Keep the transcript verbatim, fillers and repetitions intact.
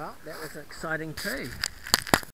Well, that was exciting too.